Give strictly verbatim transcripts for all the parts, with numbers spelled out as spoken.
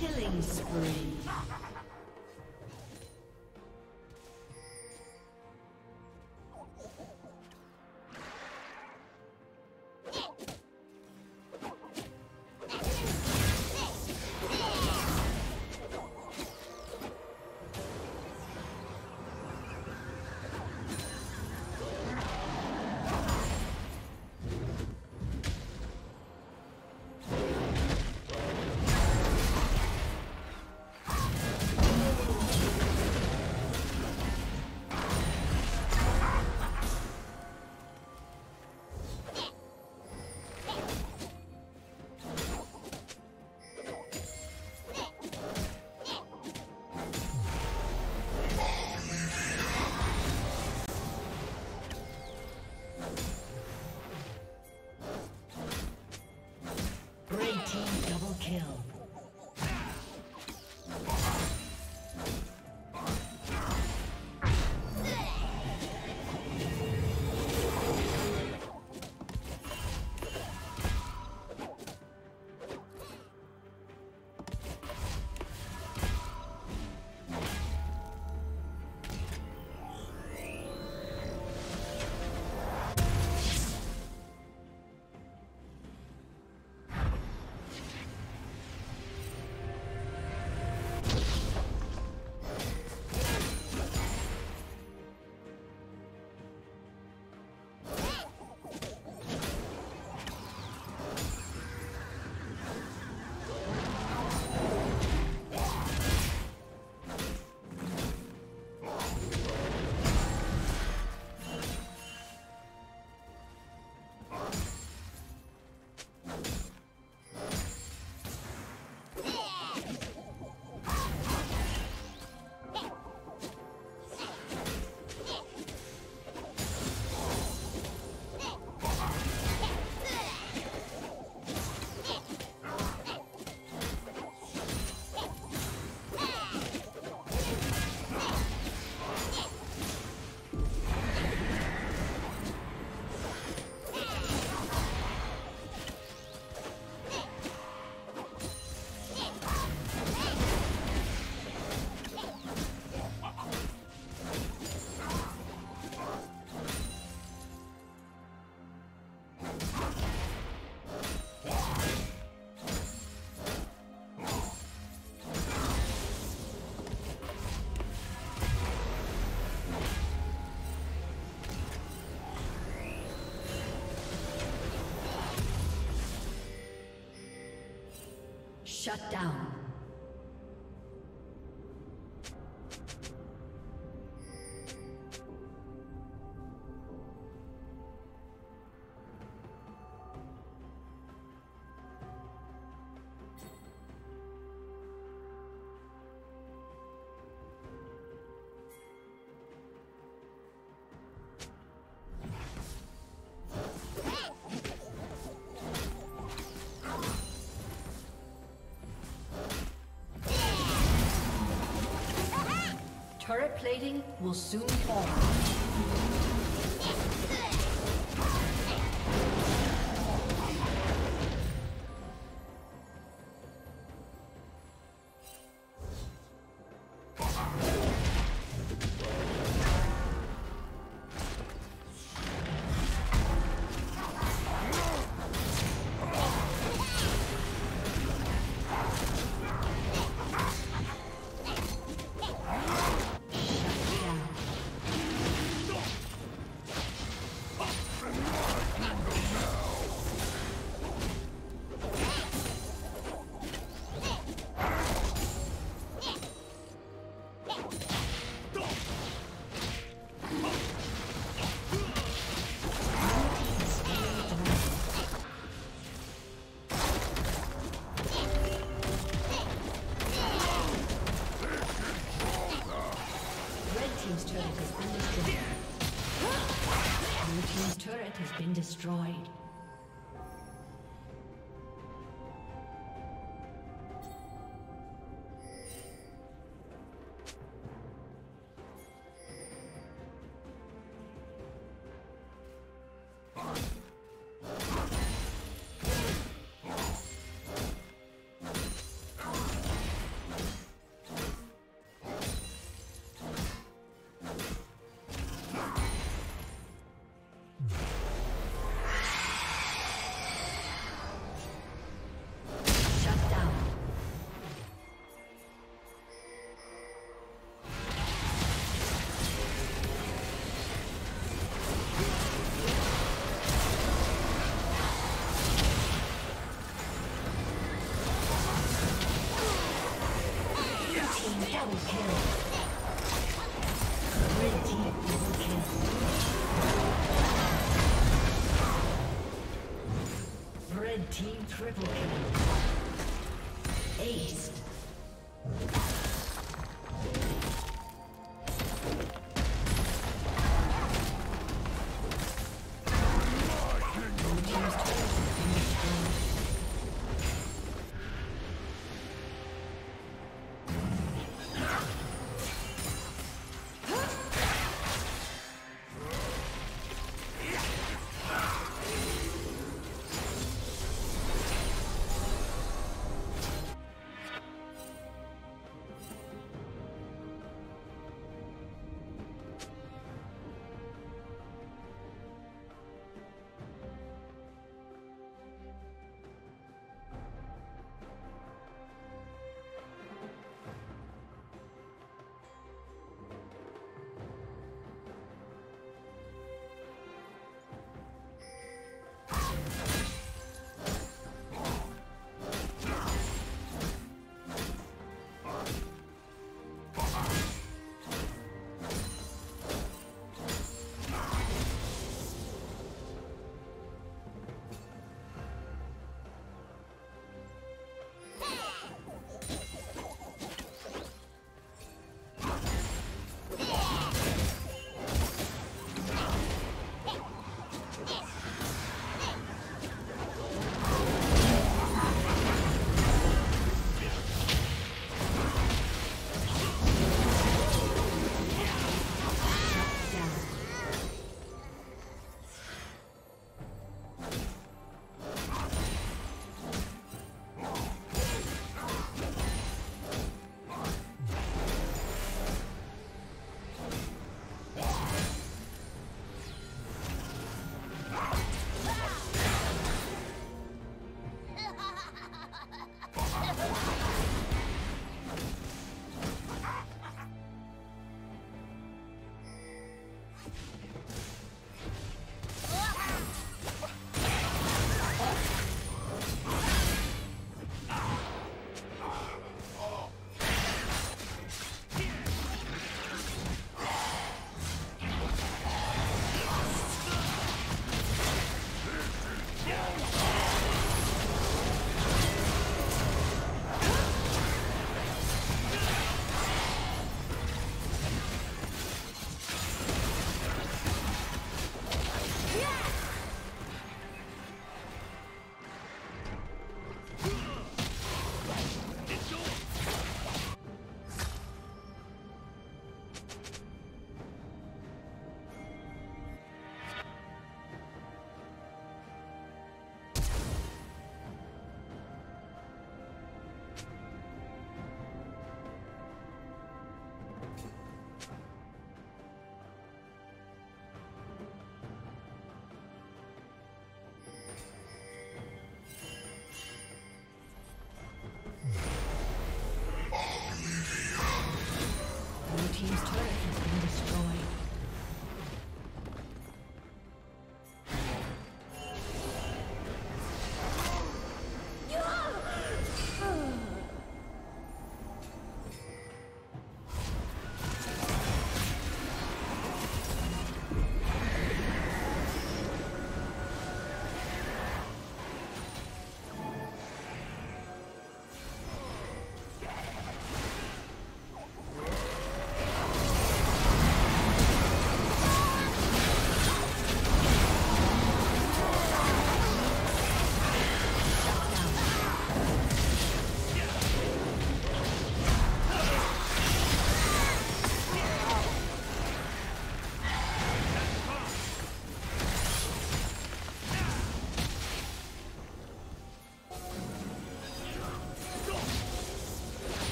Killing spree. Shut down. Turret plating will soon fall. Team triple kill. Ace.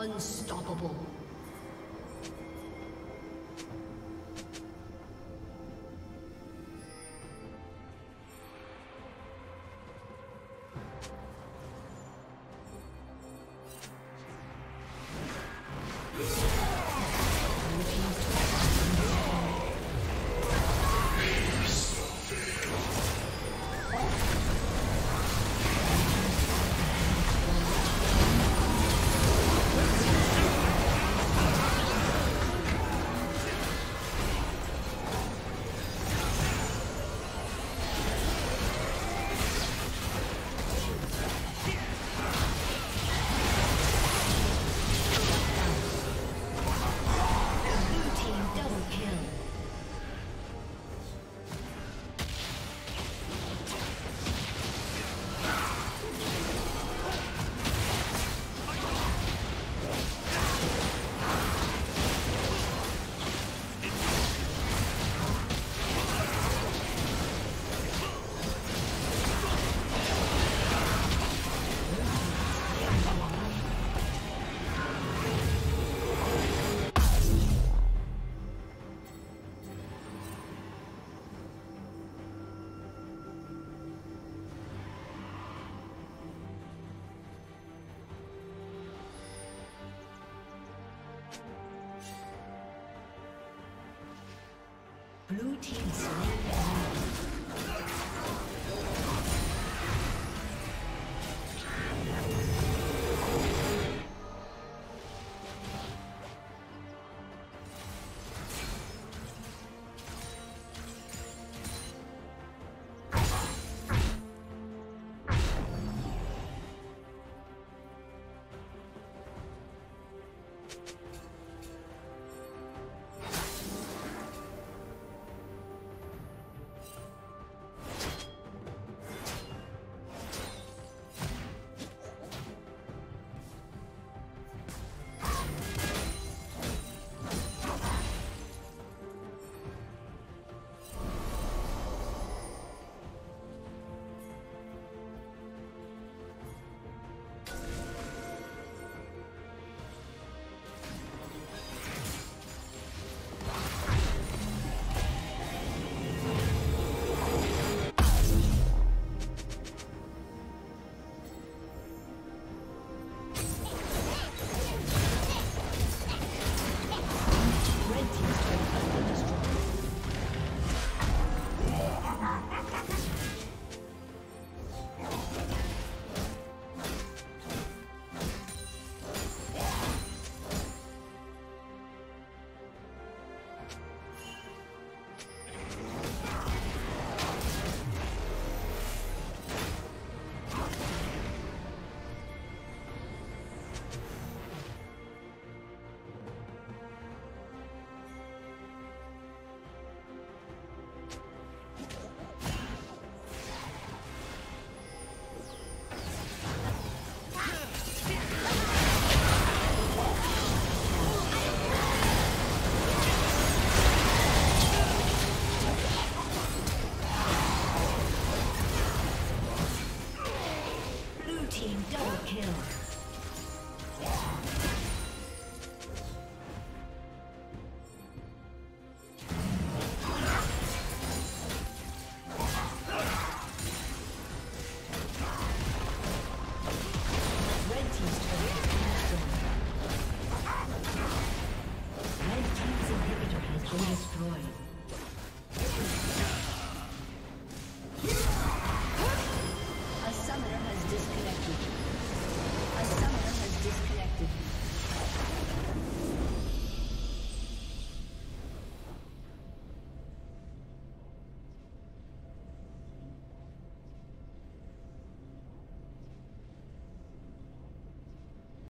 Unstoppable. Blue team's